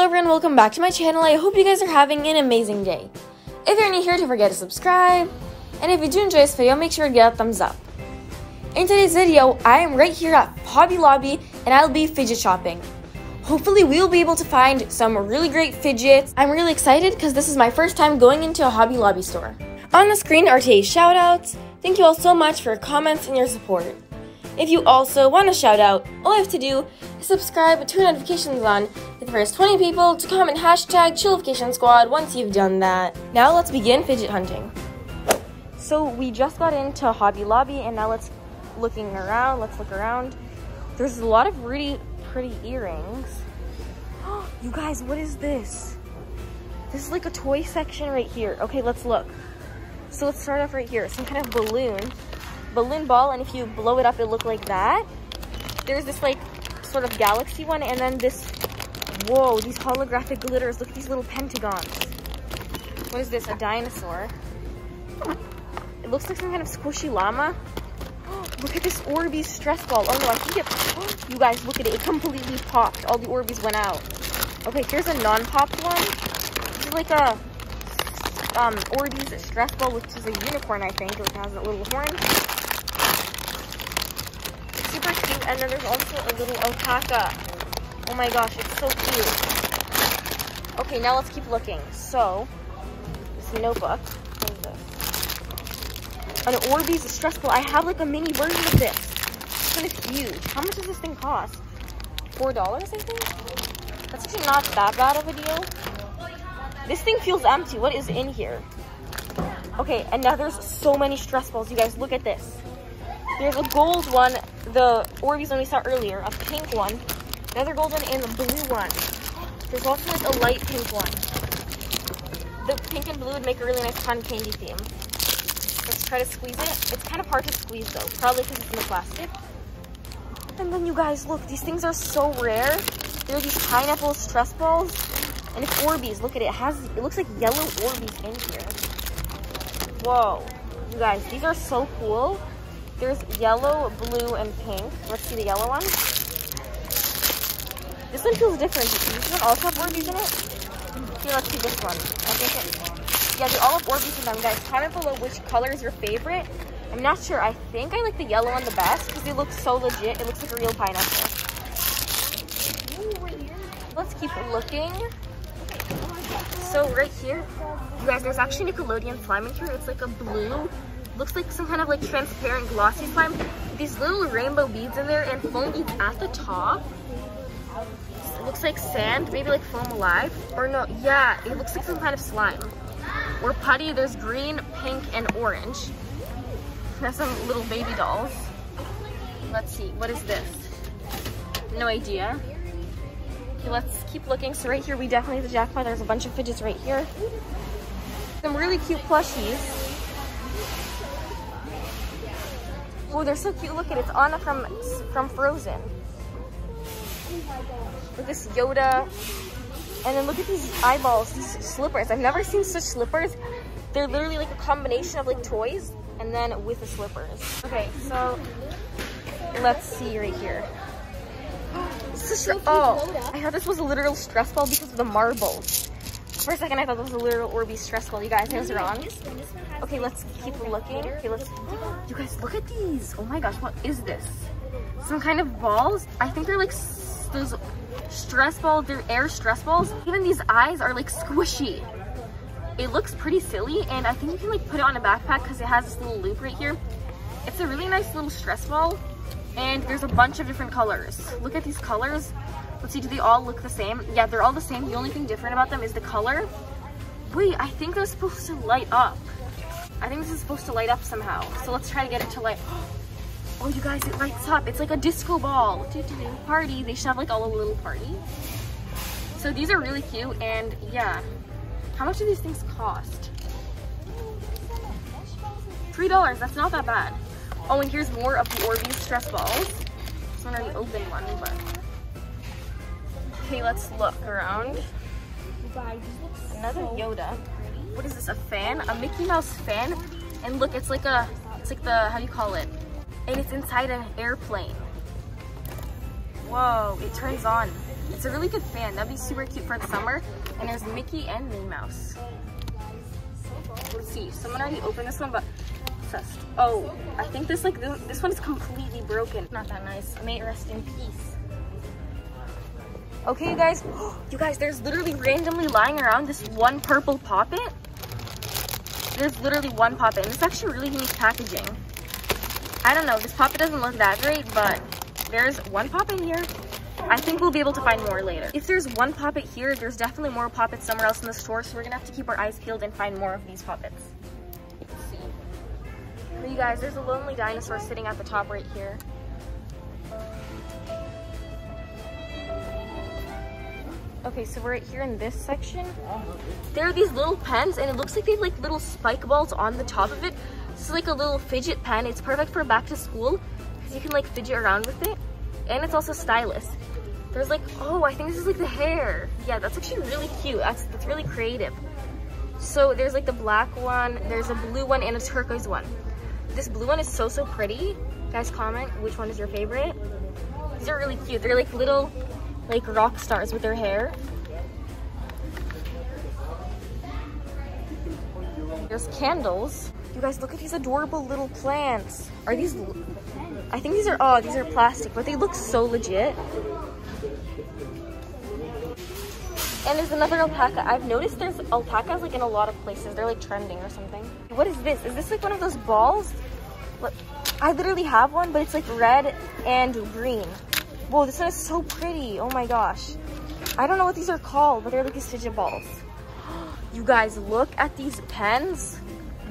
Hello everyone, welcome back to my channel. I hope you guys are having an amazing day. If you're new here, don't forget to subscribe. And if you do enjoy this video, make sure to give it a thumbs up. In today's video, I am right here at Hobby Lobby and I'll be fidget shopping. Hopefully we'll be able to find some really great fidgets. I'm really excited because this is my first time going into a Hobby Lobby store. On the screen are today's shoutouts. Thank you all so much for your comments and your support. If you also want a shout out, all you have to do is subscribe, turn notifications on, get the first 20 people to comment hashtag ChillificationSquad once you've done that. Now let's begin fidget hunting. So we just got into Hobby Lobby and now let's look around. There's a lot of really pretty earrings. Oh, you guys, what is this? This is like a toy section right here. Okay, let's look. So let's start off right here. Some kind of balloon ball, and if you blow it up it looked like that. There's this like sort of galaxy one, and then this, whoa, these holographic glitters. Look at these little pentagons. What is this? A dinosaur. It looks like some kind of squishy llama. Oh, look at this Orbeez stress ball. Oh no, I think it, you guys, look at it, it completely popped. All the Orbeez went out. Okay, here's a non-popped one. This is like a Orbeez stress ball, which is a unicorn, I think. It has a little horn. Super cute, and then there's also a little alpaca. Oh my gosh, it's so cute. Okay, now let's keep looking. So, this notebook. What is this? An Orbeez stress ball. I have like a mini version of this. This one is huge. How much does this thing cost? $4, I think? That's actually not that bad of a deal. This thing feels empty. What is in here? Okay, and now there's so many stress balls. You guys, look at this. There's a gold one, the Orbeez one we saw earlier, a pink one, another gold one, and the blue one. There's also like a light pink one. The pink and blue would make a really nice cotton candy theme. Let's try to squeeze it. It's kind of hard to squeeze though, probably because it's in the plastic. And then you guys, look, these things are so rare. There are these pineapple stress balls. And it's Orbeez. Look at it. It looks like yellow Orbeez in here. Whoa. You guys, these are so cool. There's yellow, blue, and pink. Let's see the yellow one. This one feels different. Does this one also have Orbeez in it? Here, let's see this one. I think it, yeah, they all have Orbeez in them, guys. Comment below which color is your favorite. I'm not sure. I think I like the yellow one the best because they look so legit. It looks like a real pineapple. Let's keep looking. So right here, you guys, there's actually Nickelodeon slime in here. It's like a blue, looks like some kind of like transparent glossy slime. These little rainbow beads in there and foam beads at the top. It looks like sand, maybe like foam alive. Or no, yeah, it looks like some kind of slime. Or putty, there's green, pink, and orange. There's some little baby dolls. Let's see, what is this? No idea. Okay, let's keep looking. So right here, we definitely hit the jackpot. There's a bunch of fidgets right here. Some really cute plushies. Oh, they're so cute. Look at it. It's Anna from Frozen. With this Yoda. And then look at these eyeballs, these slippers. I've never seen such slippers. They're literally like a combination of like toys and then with the slippers. Okay, so let's see right here. Oh, I thought this was a literal stress ball because of the marbles. For a second, I thought this was a literal Orbeez stress ball. You guys, I was wrong. Okay, let's keep looking. Okay, you guys, look at these. Oh my gosh, what is this? Some kind of balls? I think they're like those stress balls. They're air stress balls. Even these eyes are like squishy. It looks pretty silly, and I think you can like put it on a backpack because it has this little loop right here. It's a really nice little stress ball. And there's a bunch of different colors. Look at these colors. Let's see, do they all look the same? Yeah, they're all the same. The only thing different about them is the color. Wait, I think they're supposed to light up. I think this is supposed to light up somehow. So let's try to get it to light. Oh, you guys, it lights up. It's like a disco ball. Party. They should have like all a little party. So these are really cute. And yeah, how much do these things cost? $3. That's not that bad. Oh, and here's more of the Orbeez stress balls. This one already opened one, but. Okay, let's look around. Another Yoda. What is this, a fan? A Mickey Mouse fan? And look, it's like a, it's like the, how do you call it? And it's inside an airplane. Whoa, it turns on. It's a really good fan. That'd be super cute for the summer. And there's Mickey and Minnie Mouse. Let's see, someone already opened this one, but oh, I think this this one is completely broken. Not that nice. May it rest in peace. Okay, you guys, there's literally randomly lying around this one purple Pop-It. There's literally one Pop-It, and it's actually really unique packaging. I don't know, this Pop-It doesn't look that great, but there's one Pop-It here. I think we'll be able to find more later. If there's one Pop-It here, there's definitely more Pop-Its somewhere else in the store, so we're gonna have to keep our eyes peeled and find more of these Pop-Its. Let's see. But you guys, there's a lonely dinosaur sitting at the top right here. Okay, so we're right here in this section. There are these little pens, and it looks like they have like little spike balls on the top of it. This is like a little fidget pen. It's perfect for back to school because you can like fidget around with it. And it's also stylus. There's like, oh, I think this is like the hair. Yeah, that's actually really cute. That's really creative. So there's like the black one, there's a blue one, and a turquoise one. This blue one is so pretty. Guys, comment which one is your favorite. These are really cute. They're like little like rock stars with their hair. There's candles. You guys, look at these adorable little plants. Are these, I think these are, oh, these are plastic, but they look so legit. And there's another alpaca. I've noticed there's alpacas like in a lot of places. They're like trending or something. What is this? Is this like one of those balls? Look, I literally have one, but it's like red and green. Whoa, this one is so pretty. Oh my gosh. I don't know what these are called, but they're like these fidget balls. You guys, look at these pens.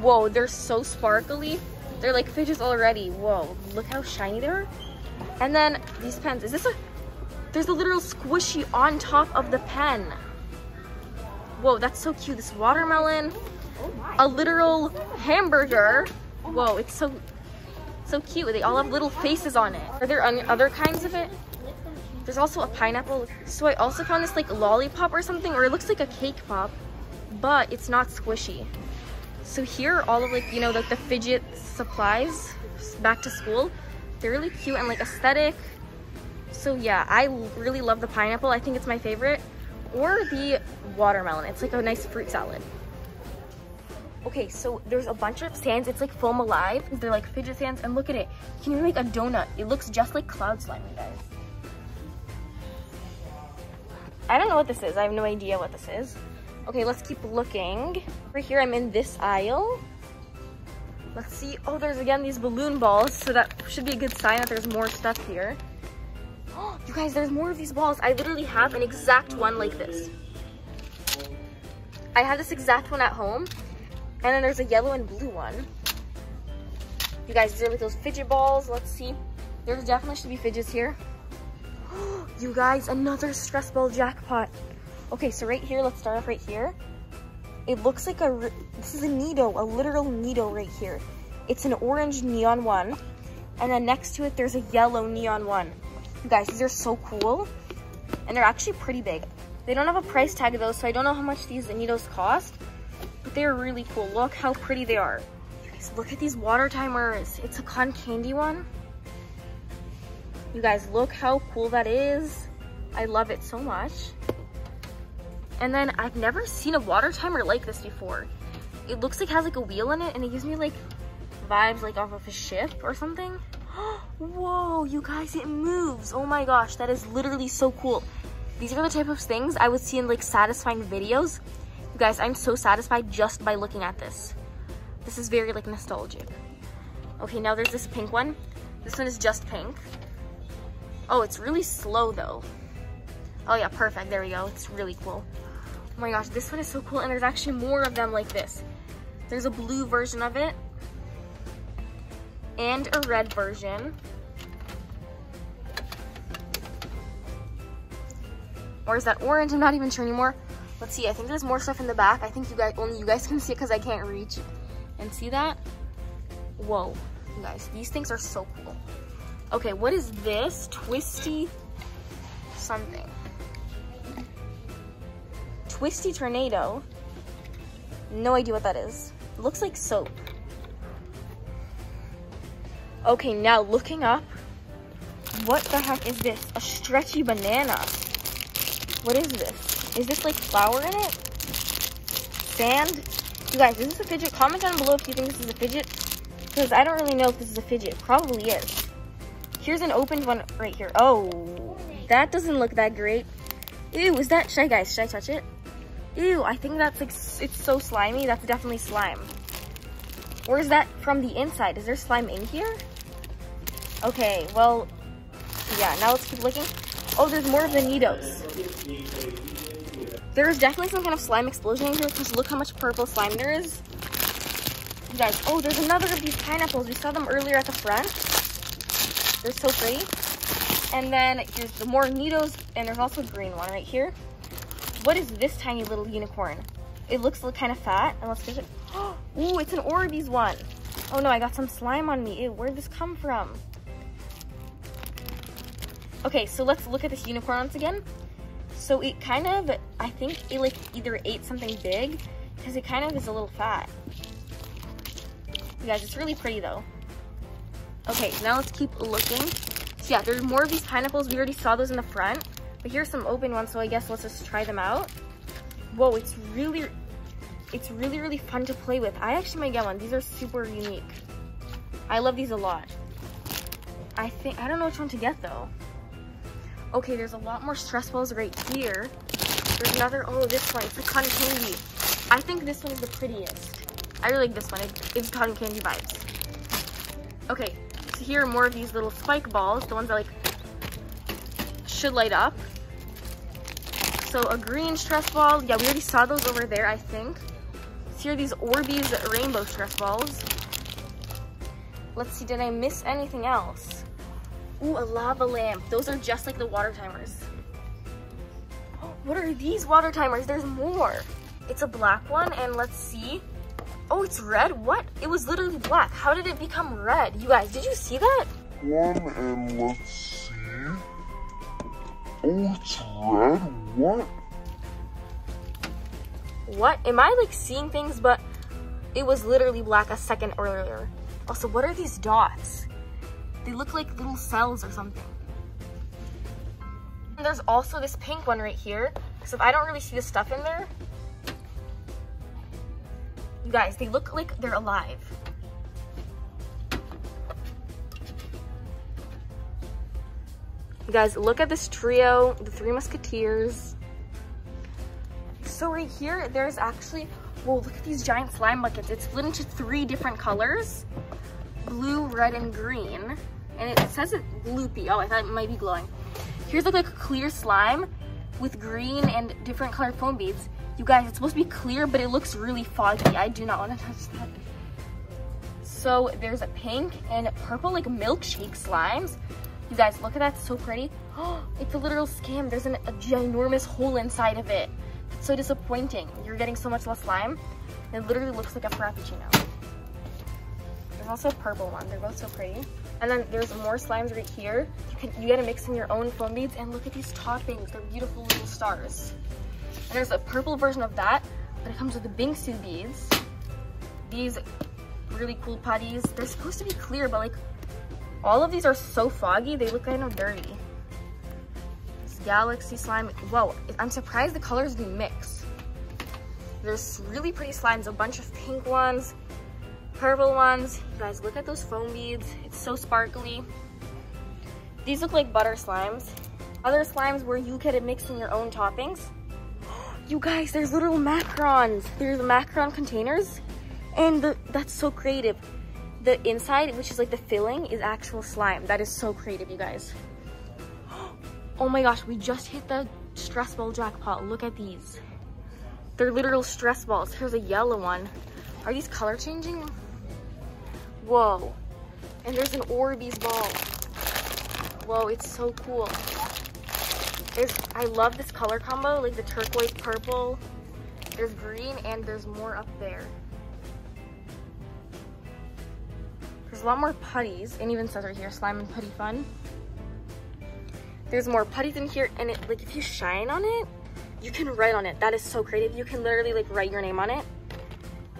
Whoa, they're so sparkly. They're like fidgets already. Whoa, look how shiny they are. And then these pens. Is this a... There's a literal squishy on top of the pen. Whoa, that's so cute. This watermelon. A literal hamburger. Whoa, it's so cute. They all have little faces on it. Are there other kinds of it? There's also a pineapple. So I also found this like lollipop or something, or it looks like a cake pop, but it's not squishy. So here are all of like, you know, like the fidget supplies back to school. They're really cute and like aesthetic. So yeah, I really love the pineapple. I think it's my favorite, or the watermelon. It's like a nice fruit salad. Okay, so there's a bunch of sands. It's like foam alive. They're like fidget sands, and look at it. You can even make a donut. It looks just like cloud slime, you guys. I don't know what this is. I have no idea what this is. Okay, let's keep looking. Over here, I'm in this aisle. Let's see. Oh, there's again these balloon balls. So that should be a good sign that there's more stuff here. Oh, you guys, there's more of these balls. I literally have an exact one like this. I have this exact one at home. And then there's a yellow and blue one. You guys, these are like those fidget balls. Let's see. There definitely should be fidgets here. You guys, another stress ball jackpot. Okay, so right here, let's start off right here. It looks like a, this is a Nee Doh, a literal Nee Doh right here. It's an orange neon one. And then next to it, there's a yellow neon one. You guys, these are so cool. And they're actually pretty big. They don't have a price tag of those, so I don't know how much these Nee Dohs cost. But they're really cool. Look how pretty they are. You guys, look at these water timers. It's a cotton candy one. You guys, look how cool that is. I love it so much. And then I've never seen a water timer like this before. It looks like it has like a wheel in it, and it gives me like vibes like off of a ship or something. Whoa, you guys, it moves. Oh my gosh, that is literally so cool. These are the type of things I would see in like satisfying videos. You guys, I'm so satisfied just by looking at this. This is very like nostalgic. Okay, now there's this pink one. This one is just pink. Oh, it's really slow though. Oh yeah, perfect, there we go. It's really cool. Oh my gosh, this one is so cool, and there's actually more of them like this. There's a blue version of it and a red version. Or is that orange? I'm not even sure anymore. Let's see, I think there's more stuff in the back. I think only you guys can see it because I can't reach. And see that? Whoa, you guys, these things are so cool. Okay, what is this? Twisty something. Twisty tornado. No idea what that is. It looks like soap. Okay, now looking up. What the heck is this? A stretchy banana. What is this? Is this like flour in it? Sand? You guys, is this a fidget? Comment down below if you think this is a fidget, because I don't really know if this is a fidget. Probably is. Here's an opened one right here. Oh, that doesn't look that great. Ew, is that, should I, guys, should I touch it? Ew, I think that's like, it's so slimy. That's definitely slime. Or is that from the inside? Is there slime in here? Okay, well, yeah, now let's keep looking. Oh, there's more of the Nee Dohs. There's definitely some kind of slime explosion in here, because look how much purple slime there is. You guys, oh, there's another of these pineapples. We saw them earlier at the front. They're so pretty. And then here's the more Nee Dohs, and there's also a green one right here. What is this tiny little unicorn? It looks kind of fat, and let's get it. Ooh, it's an Orbeez one. Oh no, I got some slime on me. Ew, where'd this come from? Okay, so let's look at this unicorn once again. So it kind of, I think it like either ate something big, because it kind of is a little fat. You guys, it's really pretty though. Okay, now let's keep looking. So yeah, there's more of these pineapples. We already saw those in the front, but here's some open ones, so I guess let's just try them out. Whoa, it's really fun to play with. I actually might get one. These are super unique. I love these a lot. I don't know which one to get though. Okay, there's a lot more stress balls right here. There's another, oh, this one, it's the cotton candy. I think this one's the prettiest. I really like this one. It's cotton candy vibes. Okay, so here are more of these little spike balls, the ones that should light up. So a green stress ball, yeah, we already saw those over there, I think. So here are these Orbeez rainbow stress balls. Let's see, did I miss anything else? Ooh, a lava lamp. Those are just like the water timers. Oh, what are these water timers? There's more. It's a black one, and let's see. Oh, it's red? What? It was literally black. How did it become red? You guys, did you see that? And let's see. Oh, it's red? What? What? Am I like seeing things, but it was literally black a second earlier. Also, what are these dots? They look like little cells or something. And there's also this pink one right here. So I don't really see the stuff in there. You guys, they look like they're alive. You guys, look at this trio, the Three Musketeers. So right here, there's actually, whoa, look at these giant slime buckets. It's split into three different colors, blue, red, and green. And it says it's gloopy. Oh, I thought it might be glowing. Here's like a clear slime with green and different colored foam beads. You guys, it's supposed to be clear, but it looks really foggy. I do not want to touch that. So there's a pink and purple like milkshake slimes. You guys, look at that, so pretty. Oh, it's a literal scam. There's a ginormous hole inside of it. It's so disappointing. You're getting so much less slime. It literally looks like a frappuccino. There's also a purple one. They're both so pretty. And then there's more slimes right here. You gotta mix in your own foam beads, and look at these toppings. They're beautiful little stars. And there's a purple version of that, but it comes with the bingsu beads. These really cool putties. They're supposed to be clear, but like all of these are so foggy. They look kind of dirty. This galaxy slime. Whoa, I'm surprised the colors didn't mix. There's really pretty slimes, a bunch of pink ones, purple ones. You guys, look at those foam beads. It's so sparkly. These look like butter slimes. Other slimes where you get to mix in your own toppings. You guys, there's little macarons. There's macaron containers. And that's so creative. The inside, which is like the filling, is actual slime. That is so creative, you guys. Oh my gosh, we just hit the stress ball jackpot. Look at these. They're literal stress balls. Here's a yellow one. Are these color changing? Whoa. And there's an Orbeez ball. Whoa, it's so cool. I love this color combo, like the turquoise, purple. There's green, and there's more up there. There's a lot more putties, and even says right here, slime and putty fun. There's more putties in here, and it, like, if you shine on it, you can write on it. That is so creative. You can literally like write your name on it.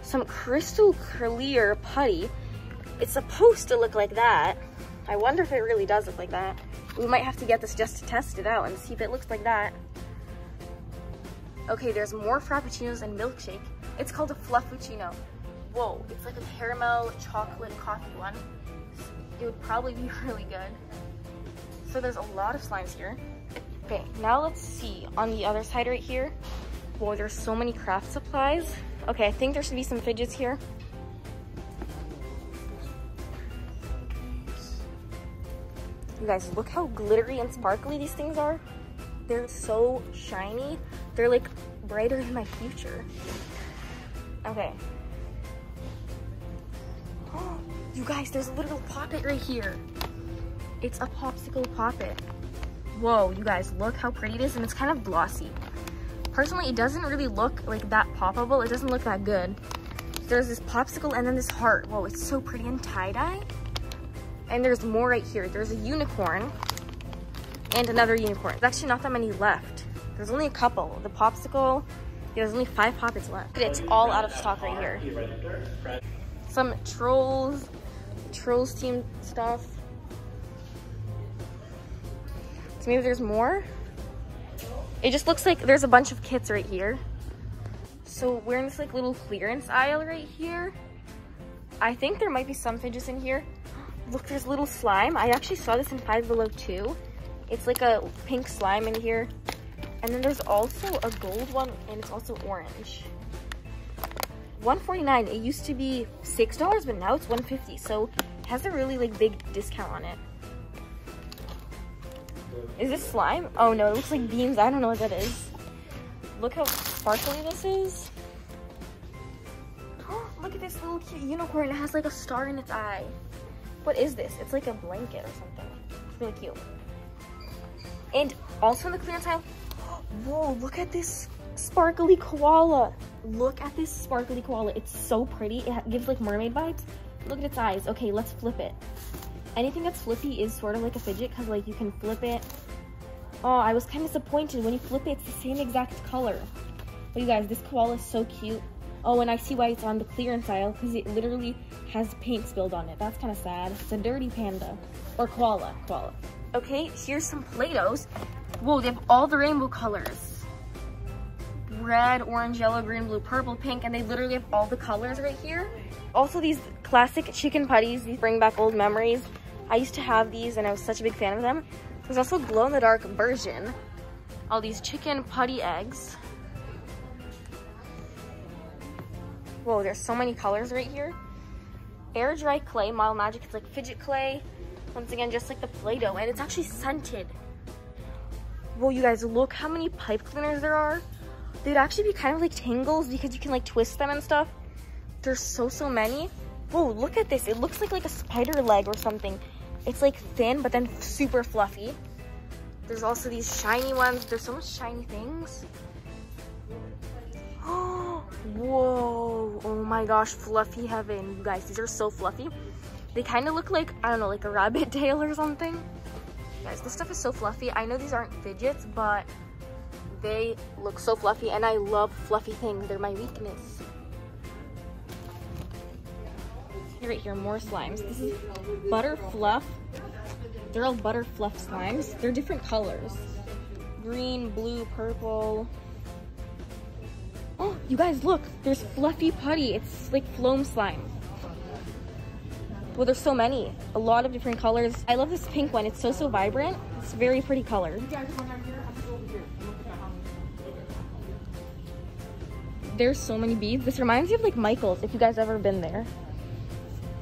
Some crystal clear putty. It's supposed to look like that. I wonder if it really does look like that. We might have to get this just to test it out and see if it looks like that. Okay, there's more frappuccinos and milkshake. It's called a fluffuccino. Whoa, it's like a caramel chocolate coffee one. It would probably be really good. So there's a lot of slimes here. Okay, now let's see on the other side right here. Whoa, there's so many craft supplies. Okay, I think there should be some fidgets here. You guys, look how glittery and sparkly these things are. They're so shiny. They're like brighter than my future. Okay. Oh, you guys, there's a little poppet right here. It's a popsicle poppet. Whoa, you guys, look how pretty it is, and it's kind of glossy. Personally, it doesn't really look like that poppable. It doesn't look that good. There's this popsicle and then this heart. Whoa, it's so pretty and tie-dye. And there's more right here. There's a unicorn and another unicorn. There's actually not that many left. There's only a couple. The popsicle, there's only 5 poppets left. It's all out of stock right here. Some trolls themed stuff. So maybe there's more. It just looks like there's a bunch of kits right here. So we're in this like little clearance aisle right here. I think there might be some fidgets in here. Look, there's little slime. I actually saw this in Five Below too. It's like a pink slime in here. And then there's also a gold one, and it's also orange. $1.49. It used to be $6, but now it's $1.50. So it has a really like big discount on it. Is this slime? Oh no, it looks like beams. I don't know what that is. Look how sparkly this is. Oh, look at this little cute unicorn. It has like a star in its eye. What is this? It's like a blanket or something. It's really cute. And also in the clearance aisle, whoa, look at this sparkly koala. Look at this sparkly koala. It's so pretty. It gives like mermaid vibes. Look at its eyes. Okay, let's flip it. Anything that's flippy is sort of like a fidget because like you can flip it. Oh, I was kind of disappointed. When you flip it, it's the same exact color. But you guys, this koala is so cute. Oh, and I see why it's on the clearance aisle, because it literally has paint spilled on it. That's kind of sad. It's a dirty panda. Or koala. Koala. Okay, here's some Play-Dohs. Whoa, they have all the rainbow colors. Red, orange, yellow, green, blue, purple, pink, and they literally have all the colors right here. Also, these classic chicken putties. These bring back old memories. I used to have these, and I was such a big fan of them. There's also glow-in-the-dark version. All these chicken putty eggs. Whoa, there's so many colors right here. Air dry clay, Model Magic. It's like fidget clay. Once again, just like the Play-Doh, and it's actually scented. Whoa, you guys, look how many pipe cleaners there are. They'd actually be kind of like tangles because you can like twist them and stuff. There's so many. Whoa, look at this. It looks like a spider leg or something. It's like thin, but then super fluffy. There's also these shiny ones. There's so much shiny things. Oh, whoa. Oh my gosh, fluffy heaven. You guys, these are so fluffy. They kind of look like, I don't know, like a rabbit tail or something. Guys, this stuff is so fluffy. I know these aren't fidgets, but they look so fluffy, and I love fluffy things. They're my weakness. Right here, more slimes. This is butter fluff. They're all butter fluff slimes. They're different colors. Green, blue, purple. Oh, you guys, look. There's fluffy putty. It's like foam slime. Well, there's so many, a lot of different colors. I love this pink one. It's so vibrant. It's very pretty color. There's so many beads. This reminds me of like Michael's, if you guys have ever been there.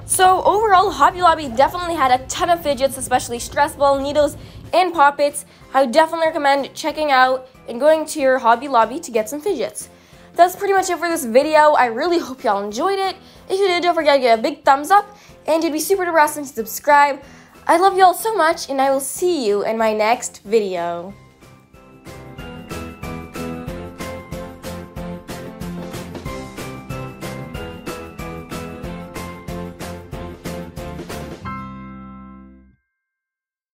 So overall, Hobby Lobby definitely had a ton of fidgets, especially stress ball, Nee Dohs, and Pop Its. I would definitely recommend checking out and going to your Hobby Lobby to get some fidgets. That's pretty much it for this video. I really hope y'all enjoyed it. If you did, don't forget to give a big thumbs up. And you'd be super duper awesome to subscribe. I love y'all so much, and I will see you in my next video.